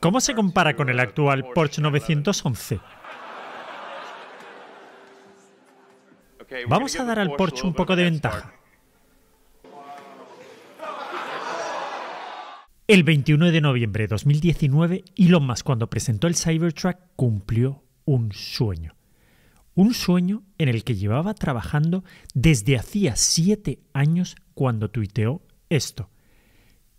¿Cómo se compara con el actual Porsche 911? Vamos a dar al Porsche un poco de ventaja. El 21 de noviembre de 2019, Elon Musk, cuando presentó el Cybertruck, cumplió un sueño. Un sueño en el que llevaba trabajando desde hacía 7 años cuando tuiteó esto.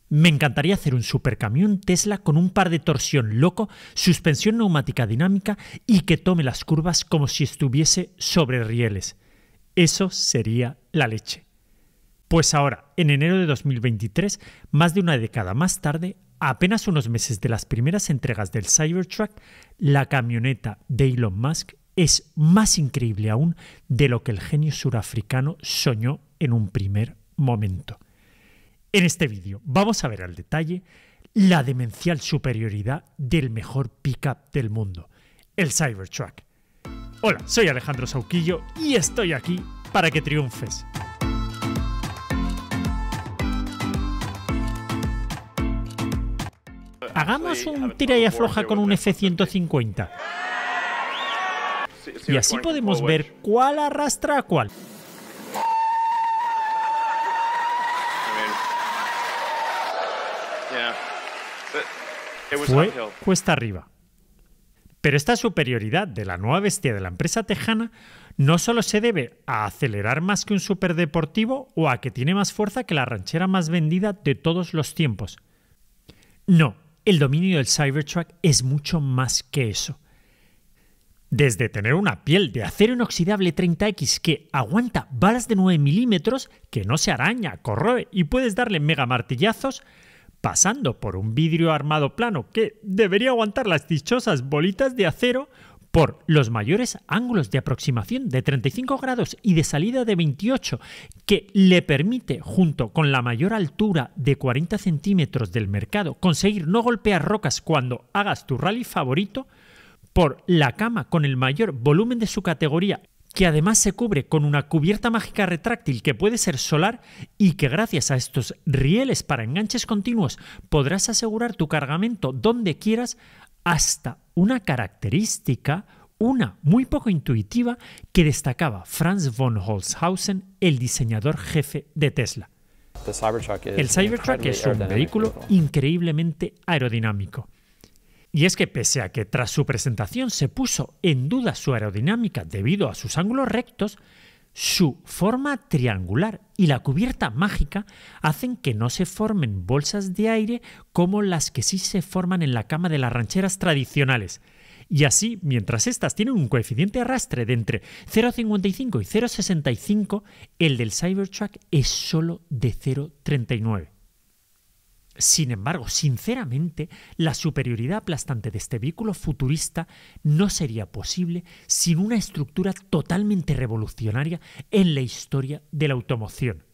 Me encantaría hacer un supercamión Tesla con un par de torsión loco, suspensión neumática dinámica y que tome las curvas como si estuviese sobre rieles. Eso sería la leche. Pues ahora, en enero de 2023, más de una década más tarde, a apenas unos meses de las primeras entregas del Cybertruck, la camioneta de Elon Musk es más increíble aún de lo que el genio surafricano soñó en un primer momento. En este vídeo vamos a ver al detalle la demencial superioridad del mejor pickup del mundo, el Cybertruck. Hola, soy Alejandro Sauquillo y estoy aquí para que triunfes. Hagamos un tira y afloja con un F-150. Y así podemos ver cuál arrastra a cuál. Fue cuesta arriba. Pero esta superioridad de la nueva bestia de la empresa tejana no solo se debe a acelerar más que un superdeportivo o a que tiene más fuerza que la ranchera más vendida de todos los tiempos. No. El dominio del Cybertruck es mucho más que eso. Desde tener una piel de acero inoxidable 30X que aguanta balas de 9 milímetros, que no se araña, corroe y puedes darle mega martillazos, pasando por un vidrio armado plano que debería aguantar las dichosas bolitas de acero, por los mayores ángulos de aproximación de 35 grados y de salida de 28, que le permite, junto con la mayor altura de 40 centímetros del mercado, conseguir no golpear rocas cuando hagas tu rally favorito, por la cama con el mayor volumen de su categoría, que además se cubre con una cubierta mágica retráctil que puede ser solar y que gracias a estos rieles para enganches continuos podrás asegurar tu cargamento donde quieras, hasta una característica, una muy poco intuitiva, que destacaba Franz von Holzhausen, el diseñador jefe de Tesla. El Cybertruck es un vehículo increíblemente aerodinámico. Y es que pese a que tras su presentación se puso en duda su aerodinámica debido a sus ángulos rectos, su forma triangular y la cubierta mágica hacen que no se formen bolsas de aire como las que sí se forman en la cama de las rancheras tradicionales. Y así, mientras estas tienen un coeficiente de arrastre de entre 0,55 y 0,65, el del Cybertruck es solo de 0,39. Sin embargo, sinceramente, la superioridad aplastante de este vehículo futurista no sería posible sin una estructura totalmente revolucionaria en la historia de la automoción.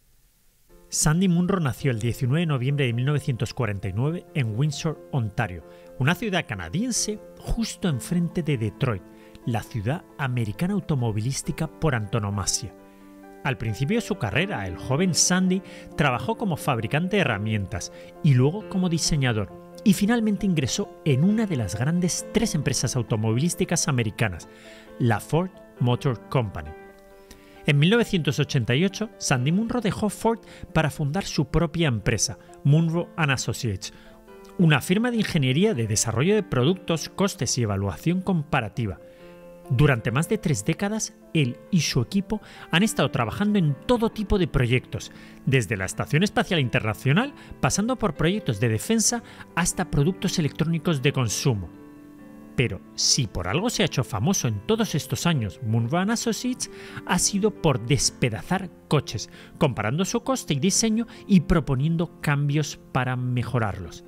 Sandy Munro nació el 19 de noviembre de 1949 en Windsor, Ontario, una ciudad canadiense justo enfrente de Detroit, la ciudad americana automovilística por antonomasia. Al principio de su carrera, el joven Sandy trabajó como fabricante de herramientas y luego como diseñador, y finalmente ingresó en una de las grandes 3 empresas automovilísticas americanas, la Ford Motor Company. En 1988, Sandy Munro dejó Ford para fundar su propia empresa, Munro & Associates, una firma de ingeniería de desarrollo de productos, costes y evaluación comparativa. Durante más de 3 décadas, él y su equipo han estado trabajando en todo tipo de proyectos, desde la Estación Espacial Internacional, pasando por proyectos de defensa hasta productos electrónicos de consumo. Pero si por algo se ha hecho famoso en todos estos años Munro & Associates, ha sido por despedazar coches, comparando su coste y diseño y proponiendo cambios para mejorarlos.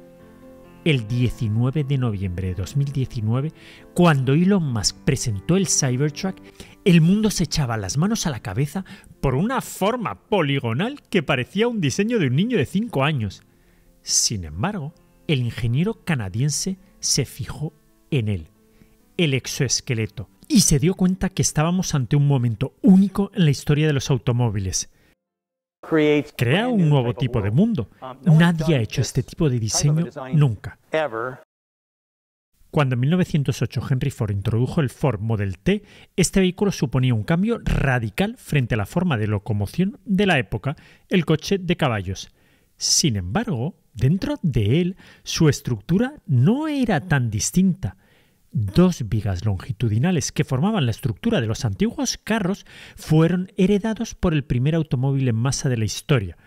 El 19 de noviembre de 2019, cuando Elon Musk presentó el Cybertruck, el mundo se echaba las manos a la cabeza por una forma poligonal que parecía un diseño de un niño de 5 años. Sin embargo, el ingeniero canadiense se fijó en él, el exoesqueleto, y se dio cuenta que estábamos ante un momento único en la historia de los automóviles. Crea un nuevo tipo de mundo. Nadie ha hecho este tipo de diseño nunca. ever. Cuando en 1908 Henry Ford introdujo el Ford Model T, este vehículo suponía un cambio radical frente a la forma de locomoción de la época, el coche de caballos. Sin embargo, dentro de él, su estructura no era tan distinta. Dos vigas longitudinales que formaban la estructura de los antiguos carros fueron heredados por el primer automóvil en masa de la historia.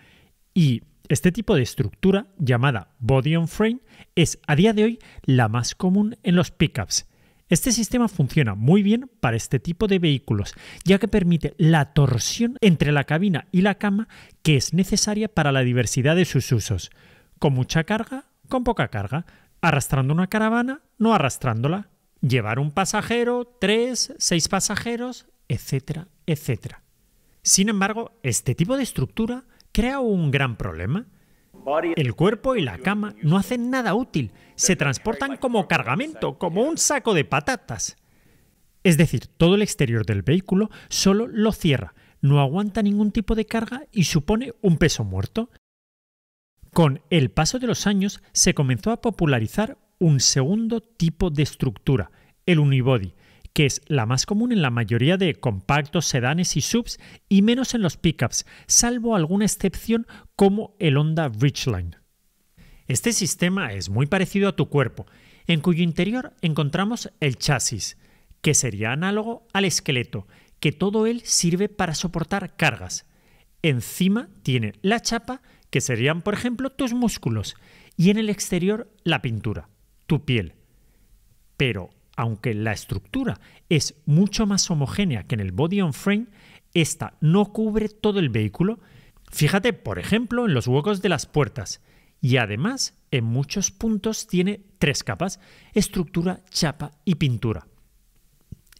Y este tipo de estructura, llamada body on frame, es a día de hoy la más común en los pickups. Este sistema funciona muy bien para este tipo de vehículos, ya que permite la torsión entre la cabina y la cama que es necesaria para la diversidad de sus usos. Con mucha carga, con poca carga, arrastrando una caravana, no arrastrándola, llevar un pasajero, 3, 6 pasajeros, etcétera, etcétera. Sin embargo, este tipo de estructura crea un gran problema. El cuerpo y la cama no hacen nada útil, se transportan como cargamento, como un saco de patatas. Es decir, todo el exterior del vehículo solo lo cierra, no aguanta ningún tipo de carga y supone un peso muerto. Con el paso de los años se comenzó a popularizar un segundo tipo de estructura, el unibody, que es la más común en la mayoría de compactos, sedanes y SUVs y menos en los pickups, salvo alguna excepción como el Honda Ridgeline. Este sistema es muy parecido a tu cuerpo, en cuyo interior encontramos el chasis, que sería análogo al esqueleto, que todo él sirve para soportar cargas. Encima tiene la chapa, que serían por ejemplo tus músculos, y en el exterior la pintura, tu piel. Pero aunque la estructura es mucho más homogénea que en el body on frame, esta no cubre todo el vehículo. Fíjate, por ejemplo, en los huecos de las puertas. Y además, en muchos puntos tiene 3 capas: estructura, chapa y pintura.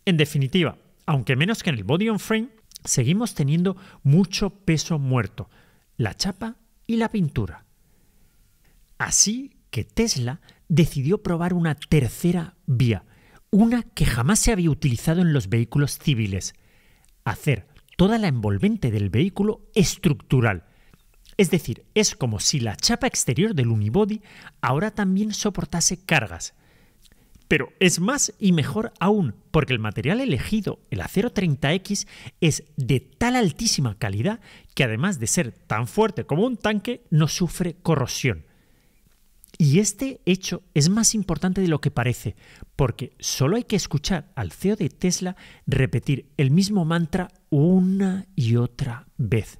En definitiva, aunque menos que en el body on frame, seguimos teniendo mucho peso muerto, la chapa y la pintura. Así que Tesla decidió probar una tercera vía, una que jamás se había utilizado en los vehículos civiles: hacer toda la envolvente del vehículo estructural. Es decir, es como si la chapa exterior del unibody ahora también soportase cargas. Pero es más y mejor aún, porque el material elegido, el acero 30X, es de tal altísima calidad que además de ser tan fuerte como un tanque, no sufre corrosión. Y este hecho es más importante de lo que parece, porque solo hay que escuchar al CEO de Tesla repetir el mismo mantra una y otra vez.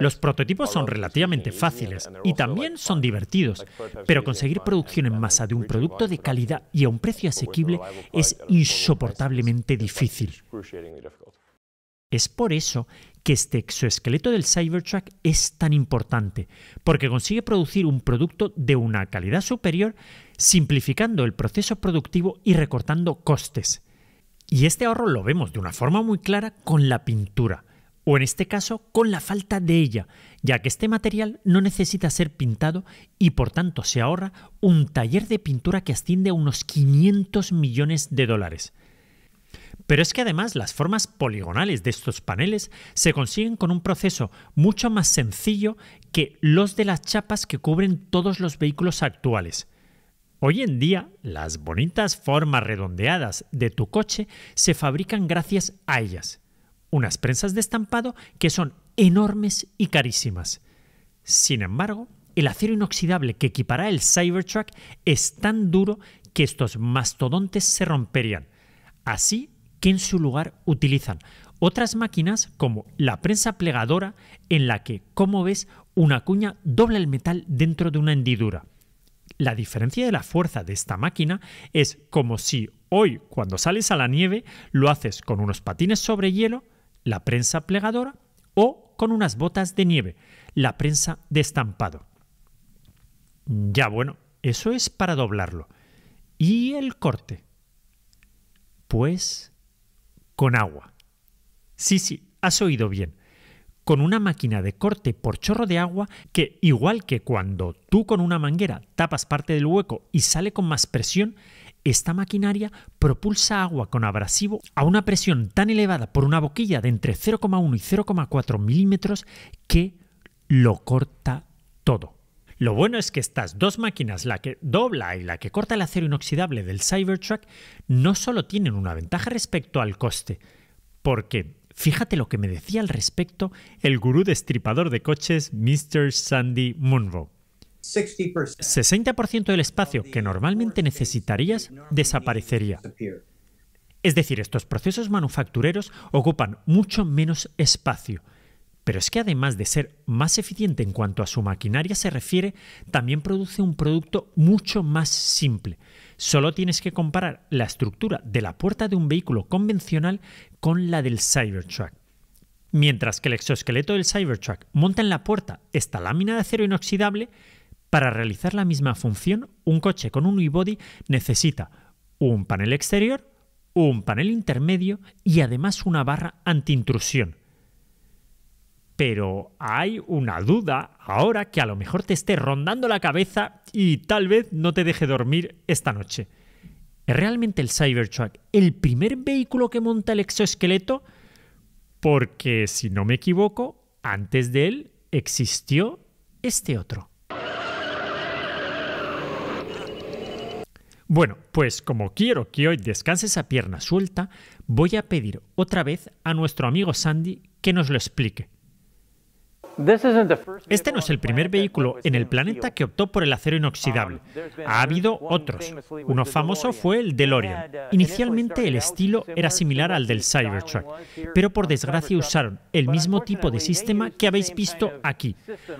Los prototipos son relativamente fáciles y también son divertidos, pero conseguir producción en masa de un producto de calidad y a un precio asequible es insoportablemente difícil. Es por eso que este exoesqueleto del Cybertruck es tan importante, porque consigue producir un producto de una calidad superior, simplificando el proceso productivo y recortando costes. Y este ahorro lo vemos de una forma muy clara con la pintura, o en este caso con la falta de ella, ya que este material no necesita ser pintado y por tanto se ahorra un taller de pintura que asciende a unos 500 millones de dólares. Pero es que además las formas poligonales de estos paneles se consiguen con un proceso mucho más sencillo que los de las chapas que cubren todos los vehículos actuales. Hoy en día, las bonitas formas redondeadas de tu coche se fabrican gracias a ellas, unas prensas de estampado que son enormes y carísimas. Sin embargo, el acero inoxidable que equipará el Cybertruck es tan duro que estos mastodontes se romperían. Así que en su lugar utilizan otras máquinas como la prensa plegadora, en la que, como ves, una cuña dobla el metal dentro de una hendidura. La diferencia de la fuerza de esta máquina es como si hoy, cuando sales a la nieve, lo haces con unos patines sobre hielo, la prensa plegadora, o con unas botas de nieve, la prensa de estampado. Ya bueno, eso es para doblarlo. ¿Y el corte? Pues con agua. Sí, has oído bien. Con una máquina de corte por chorro de agua que, igual que cuando tú con una manguera tapas parte del hueco y sale con más presión, esta maquinaria propulsa agua con abrasivo a una presión tan elevada por una boquilla de entre 0,1 y 0,4 milímetros que lo corta todo. Lo bueno es que estas dos máquinas, la que dobla y la que corta el acero inoxidable del Cybertruck, no solo tienen una ventaja respecto al coste, porque fíjate lo que me decía al respecto el gurú destripador de coches Mr. Sandy Munro. 60% del espacio que normalmente necesitarías desaparecería. Es decir, estos procesos manufactureros ocupan mucho menos espacio. Pero es que además de ser más eficiente en cuanto a su maquinaria se refiere, también produce un producto mucho más simple. Solo tienes que comparar la estructura de la puerta de un vehículo convencional con la del Cybertruck. Mientras que el exoesqueleto del Cybertruck monta en la puerta esta lámina de acero inoxidable, para realizar la misma función, un coche con un unibody necesita un panel exterior, un panel intermedio y además una barra antiintrusión. Pero hay una duda ahora que a lo mejor te esté rondando la cabeza y tal vez no te deje dormir esta noche. ¿Es realmente el Cybertruck el primer vehículo que monta el exoesqueleto? Porque, si no me equivoco, antes de él existió este otro. Bueno, pues como quiero que hoy descanses a pierna suelta, voy a pedir otra vez a nuestro amigo Sandy que nos lo explique. Este no es el primer vehículo en el planeta que optó por el acero inoxidable. Ha habido otros. Uno famoso fue el DeLorean. Inicialmente el estilo era similar al del Cybertruck, pero por desgracia usaron el mismo tipo de sistema que habéis visto aquí.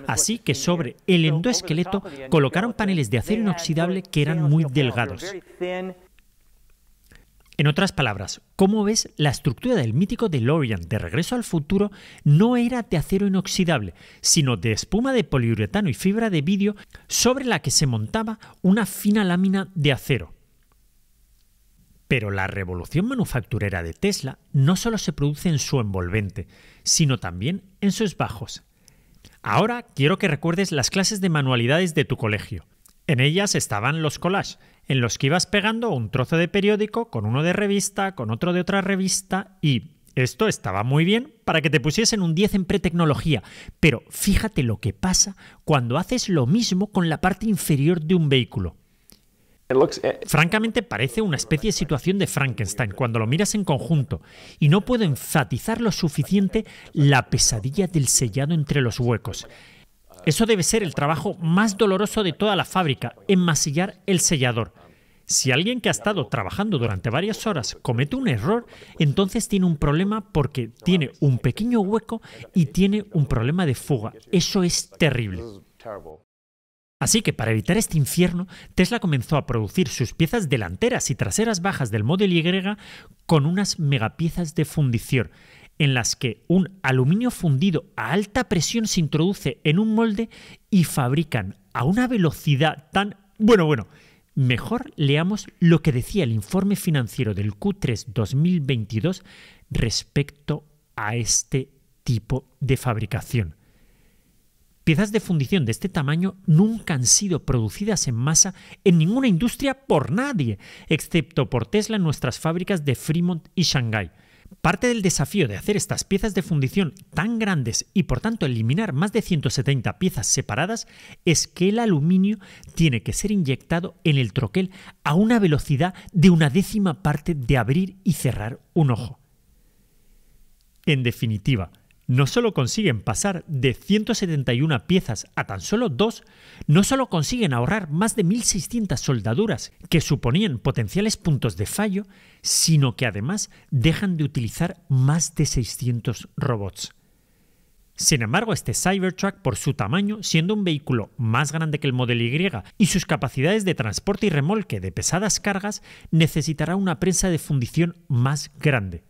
Así que sobre el endoesqueleto colocaron paneles de acero inoxidable que eran muy delgados. En otras palabras, como ves, la estructura del mítico DeLorean de Regreso al Futuro no era de acero inoxidable, sino de espuma de poliuretano y fibra de vidrio sobre la que se montaba una fina lámina de acero. Pero la revolución manufacturera de Tesla no solo se produce en su envolvente, sino también en sus bajos. Ahora quiero que recuerdes las clases de manualidades de tu colegio. En ellas estaban los collages, en los que ibas pegando un trozo de periódico con uno de revista, con otro de otra revista y esto estaba muy bien para que te pusiesen un 10 en pretecnología, pero fíjate lo que pasa cuando haces lo mismo con la parte inferior de un vehículo. Francamente parece una especie de situación de Frankenstein cuando lo miras en conjunto y no puedo enfatizar lo suficiente la pesadilla del sellado entre los huecos. Eso debe ser el trabajo más doloroso de toda la fábrica, enmasillar el sellador. Si alguien que ha estado trabajando durante varias horas comete un error, entonces tiene un problema porque tiene un pequeño hueco y tiene un problema de fuga. Eso es terrible. Así que para evitar este infierno, Tesla comenzó a producir sus piezas delanteras y traseras bajas del Model Y con unas megapiezas de fundición, en las que un aluminio fundido a alta presión se introduce en un molde y fabrican a una velocidad tan... Bueno, mejor leamos lo que decía el informe financiero del Q3 2022 respecto a este tipo de fabricación. Piezas de fundición de este tamaño nunca han sido producidas en masa en ninguna industria por nadie, excepto por Tesla en nuestras fábricas de Fremont y Shanghái. Parte del desafío de hacer estas piezas de fundición tan grandes y por tanto eliminar más de 170 piezas separadas es que el aluminio tiene que ser inyectado en el troquel a una velocidad de 1/10 parte de abrir y cerrar un ojo. En definitiva, no solo consiguen pasar de 171 piezas a tan solo 2, no solo consiguen ahorrar más de 1.600 soldaduras que suponían potenciales puntos de fallo, sino que además dejan de utilizar más de 600 robots. Sin embargo, este Cybertruck, por su tamaño, siendo un vehículo más grande que el Model Y y sus capacidades de transporte y remolque de pesadas cargas, necesitará una prensa de fundición más grande.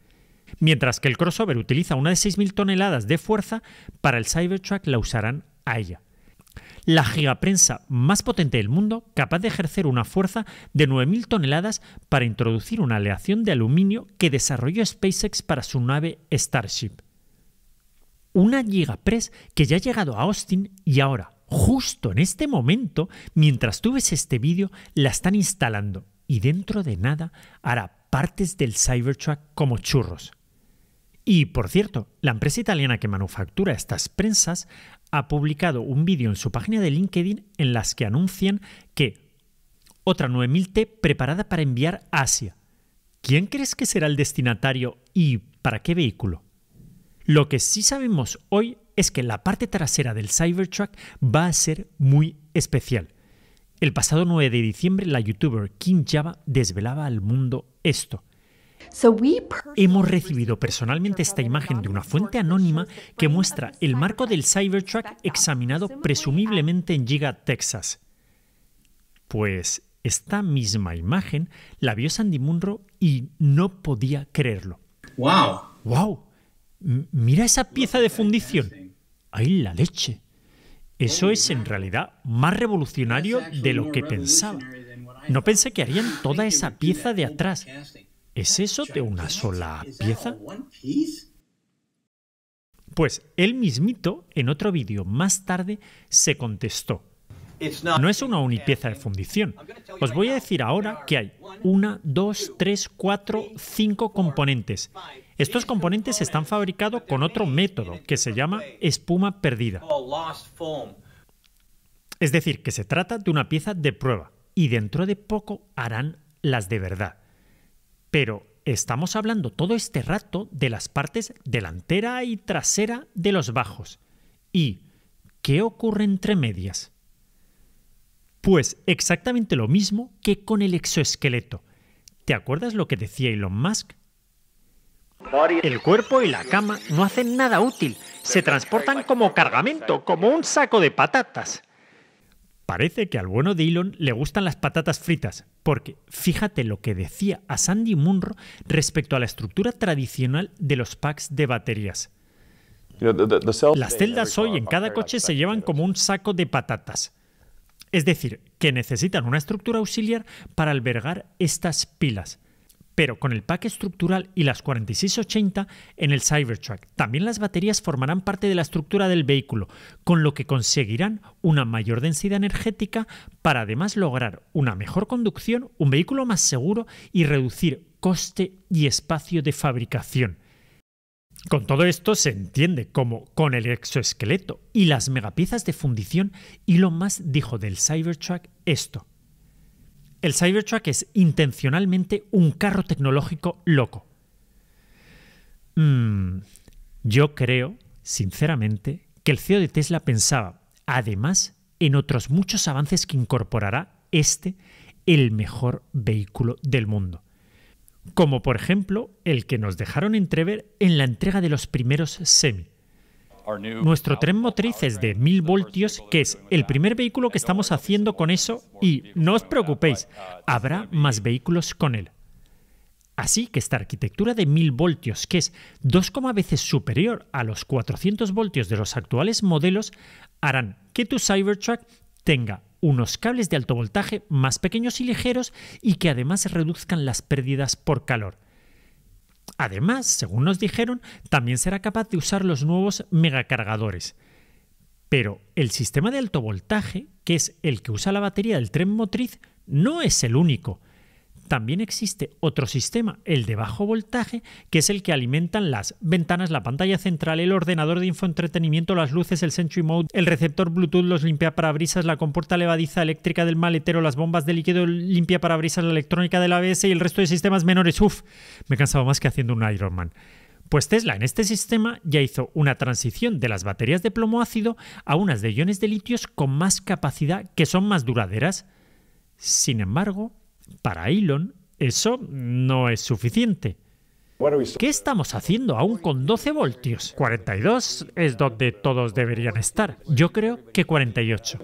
Mientras que el crossover utiliza una de 6.000 toneladas de fuerza, para el Cybertruck la usarán a ella. La gigaprensa más potente del mundo, capaz de ejercer una fuerza de 9.000 toneladas para introducir una aleación de aluminio que desarrolló SpaceX para su nave Starship. Una gigapress que ya ha llegado a Austin y ahora, justo en este momento, mientras tú ves este vídeo, la están instalando y dentro de nada hará partes del Cybertruck como churros. Y, por cierto, la empresa italiana que manufactura estas prensas ha publicado un vídeo en su página de LinkedIn en las que anuncian que otra 9000T preparada para enviar a Asia. ¿Quién crees que será el destinatario y para qué vehículo? Lo que sí sabemos hoy es que la parte trasera del Cybertruck va a ser muy especial. El pasado 9 de diciembre, la youtuber Kim Java desvelaba al mundo esto. Hemos recibido personalmente esta imagen de una fuente anónima que muestra el marco del Cybertruck examinado presumiblemente en Giga, Texas. Pues esta misma imagen la vio Sandy Munro y no podía creerlo. ¡Wow! ¡Wow! Mira esa pieza de fundición. ¡Ay, la leche! Eso es en realidad más revolucionario de lo que pensaba. No pensé que harían toda esa pieza de atrás. ¿Es eso de una sola pieza? Pues él mismito, en otro vídeo más tarde, se contestó. No es una unipieza de fundición. Os voy a decir ahora que hay 1, 2, 3, 4, 5 componentes. Estos componentes están fabricados con otro método que se llama espuma perdida. Es decir, que se trata de una pieza de prueba y dentro de poco harán las de verdad. Pero estamos hablando todo este rato de las partes delantera y trasera de los bajos. ¿Y qué ocurre entre medias? Pues exactamente lo mismo que con el exoesqueleto. ¿Te acuerdas lo que decía Elon Musk? El cuerpo y la cama no hacen nada útil. Se transportan como cargamento, como un saco de patatas. Parece que al bueno de Elon le gustan las patatas fritas, porque fíjate lo que decía a Sandy Munro respecto a la estructura tradicional de los packs de baterías. Las celdas hoy en cada coche se llevan como un saco de patatas. Es decir, que necesitan una estructura auxiliar para albergar estas pilas. Pero con el pack estructural y las 4680 en el Cybertruck, también las baterías formarán parte de la estructura del vehículo, con lo que conseguirán una mayor densidad energética para además lograr una mejor conducción, un vehículo más seguro y reducir coste y espacio de fabricación. Con todo esto se entiende como con el exoesqueleto y las megapiezas de fundición, Elon Musk dijo del Cybertruck esto. El Cybertruck es intencionalmente un carro tecnológico loco. Yo creo, sinceramente, que el CEO de Tesla pensaba, además, en otros muchos avances que incorporará el mejor vehículo del mundo. Como por ejemplo, el que nos dejaron entrever en la entrega de los primeros semi. Nuestro tren motriz es de 1000 voltios, que es el primer vehículo que estamos haciendo con eso y, no os preocupéis, habrá más vehículos con él. Así que esta arquitectura de 1000 voltios, que es 2,0 veces superior a los 400 voltios de los actuales modelos, harán que tu Cybertruck tenga unos cables de alto voltaje más pequeños y ligeros y que además reduzcan las pérdidas por calor. Además, según nos dijeron, también será capaz de usar los nuevos megacargadores. Pero el sistema de alto voltaje, que es el que usa la batería del tren motriz, no es el único. También existe otro sistema, el de bajo voltaje, que es el que alimentan las ventanas, la pantalla central, el ordenador de infoentretenimiento, las luces, el Sentry Mode, el receptor Bluetooth, los limpiaparabrisas, la compuerta levadiza eléctrica del maletero, las bombas de líquido, el limpiaparabrisas, la electrónica del ABS y el resto de sistemas menores. Uf, me he cansado más que haciendo un Ironman. Pues Tesla en este sistema ya hizo una transición de las baterías de plomo ácido a unas de iones de litios con más capacidad que son más duraderas. Sin embargo, para Elon, eso no es suficiente. ¿Qué estamos haciendo aún con 12 voltios? 42 es donde todos deberían estar. Yo creo que 48.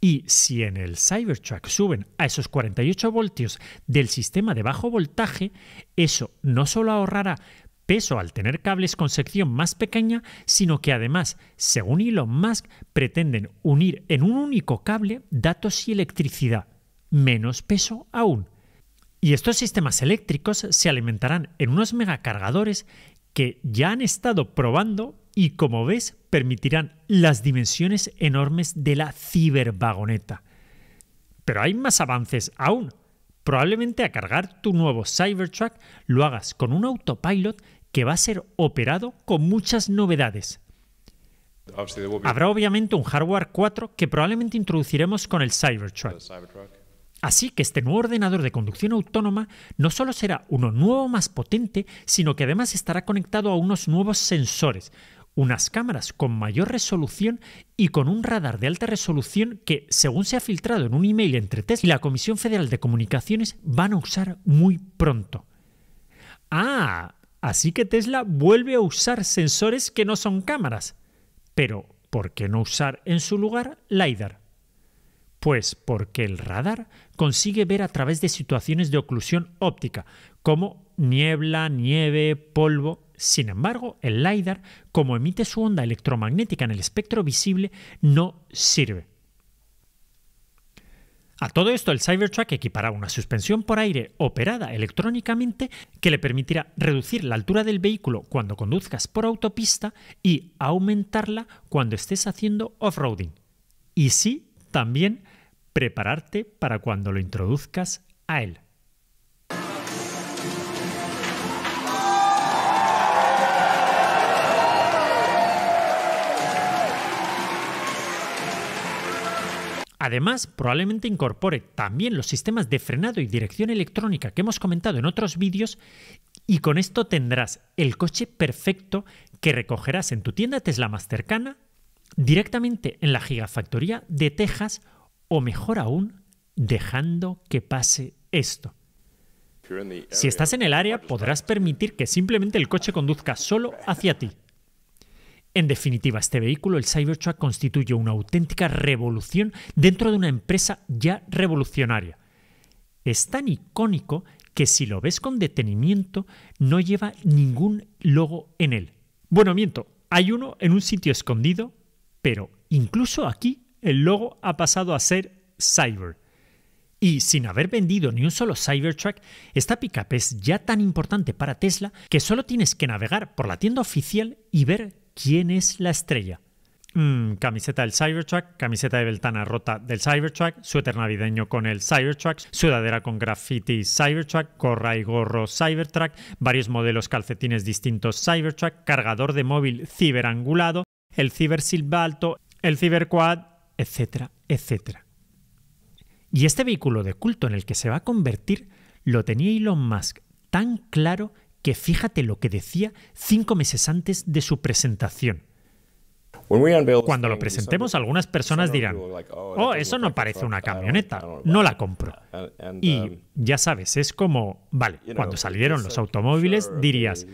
Y si en el Cybertruck suben a esos 48 voltios del sistema de bajo voltaje, eso no solo ahorrará peso al tener cables con sección más pequeña, sino que además, según Elon Musk, pretenden unir en un único cable datos y electricidad. Menos peso aún. Y estos sistemas eléctricos se alimentarán en unos megacargadores que ya han estado probando y, como ves, permitirán las dimensiones enormes de la cibervagoneta. Pero hay más avances aún. probablemente a cargar tu nuevo Cybertruck lo hagas con un autopilot que va a ser operado con muchas novedades. Habrá obviamente un hardware 4 que probablemente introduciremos con el Cybertruck. Así que este nuevo ordenador de conducción autónoma no solo será uno nuevo más potente, sino que además estará conectado a unos nuevos sensores, unas cámaras con mayor resolución y con un radar de alta resolución que, según se ha filtrado en un email entre Tesla y la Comisión Federal de Comunicaciones, van a usar muy pronto. ¡Ah! Así que Tesla vuelve a usar sensores que no son cámaras. Pero, ¿por qué no usar en su lugar LiDAR? Pues porque el radar consigue ver a través de situaciones de oclusión óptica, como niebla, nieve, polvo. Sin embargo, el LiDAR, como emite su onda electromagnética en el espectro visible, no sirve. A todo esto, el Cybertruck equipará una suspensión por aire operada electrónicamente que le permitirá reducir la altura del vehículo cuando conduzcas por autopista y aumentarla cuando estés haciendo off-roading. Y sí, también prepararte para cuando lo introduzcas a él. Además, probablemente incorpore también los sistemas de frenado y dirección electrónica que hemos comentado en otros vídeos, y con esto tendrás el coche perfecto que recogerás en tu tienda Tesla más cercana, directamente en la gigafactoría de Texas, o mejor aún, dejando que pase esto. Si estás en el área, podrás permitir que simplemente el coche conduzca solo hacia ti. En definitiva, este vehículo, el Cybertruck, constituye una auténtica revolución dentro de una empresa ya revolucionaria. Es tan icónico que si lo ves con detenimiento no lleva ningún logo en él. Bueno, miento, hay uno en un sitio escondido, pero incluso aquí el logo ha pasado a ser Cyber. Y sin haber vendido ni un solo Cybertruck, esta pickup es ya tan importante para Tesla que solo tienes que navegar por la tienda oficial y ver ¿quién es la estrella? Camiseta del Cybertruck, camiseta de ventana rota del Cybertruck, suéter navideño con el Cybertruck, sudadera con graffiti Cybertruck, gorra y gorro Cybertruck, varios modelos calcetines distintos Cybertruck, cargador de móvil ciberangulado, el cibersilbalto, el ciberquad, etcétera, etcétera. Y este vehículo de culto en el que se va a convertir lo tenía Elon Musk tan claro que fíjate lo que decía 5 meses antes de su presentación. Cuando lo presentemos, algunas personas dirán, oh, eso no parece una camioneta, no la compro. Y ya sabes, es como, vale, cuando salieron los automóviles dirías,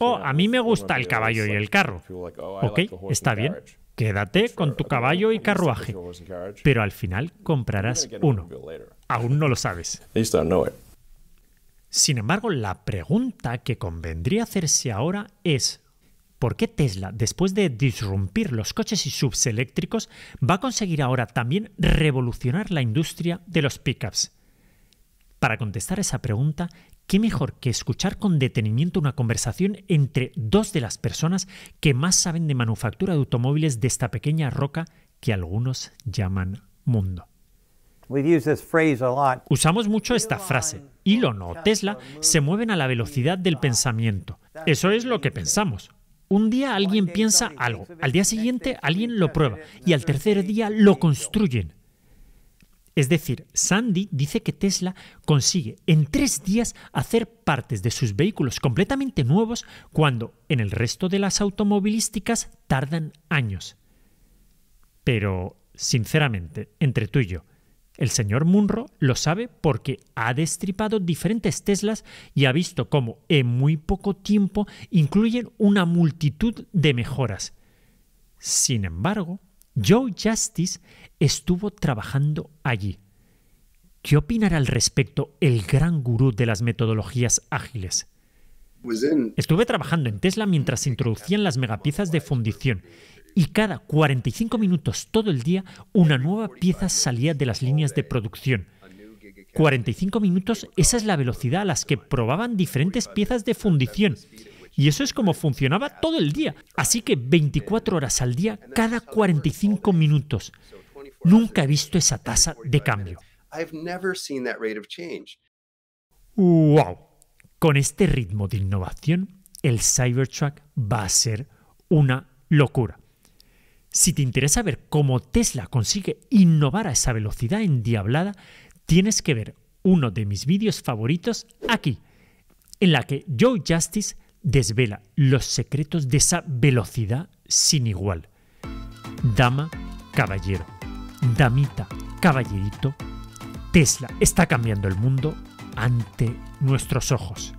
oh, a mí me gusta el caballo y el carro. Ok, está bien, quédate con tu caballo y carruaje, pero al final comprarás uno. Aún no lo sabes. Sin embargo, la pregunta que convendría hacerse ahora es ¿por qué Tesla, después de disrumpir los coches y SUVs eléctricos, va a conseguir ahora también revolucionar la industria de los pickups? Para contestar esa pregunta, ¿qué mejor que escuchar con detenimiento una conversación entre dos de las personas que más saben de manufactura de automóviles de esta pequeña roca que algunos llaman mundo? Usamos mucho esta frase. Elon o Tesla se mueven a la velocidad del pensamiento. Eso es lo que pensamos. Un día alguien piensa algo, al día siguiente alguien lo prueba y al tercer día lo construyen. Es decir, Sandy dice que Tesla consigue en 3 días hacer partes de sus vehículos completamente nuevos cuando en el resto de las automovilísticas tardan años. Pero, sinceramente, entre tú y yo, el señor Munro lo sabe porque ha destripado diferentes Teslas y ha visto cómo en muy poco tiempo incluyen una multitud de mejoras. Sin embargo, Joe Justice estuvo trabajando allí. ¿Qué opinará al respecto el gran gurú de las metodologías ágiles? Estuve trabajando en Tesla mientras se introducían las megapiezas de fundición. Y cada 45 minutos todo el día, una nueva pieza salía de las líneas de producción. 45 minutos, esa es la velocidad a las que probaban diferentes piezas de fundición. Y eso es como funcionaba todo el día. Así que 24 horas al día, cada 45 minutos. Nunca he visto esa tasa de cambio. ¡Wow! Con este ritmo de innovación, el Cybertruck va a ser una locura. Si te interesa ver cómo Tesla consigue innovar a esa velocidad endiablada, tienes que ver uno de mis vídeos favoritos aquí, en la que Joe Justice desvela los secretos de esa velocidad sin igual. Dama, caballero, damita, caballerito, Tesla está cambiando el mundo ante nuestros ojos.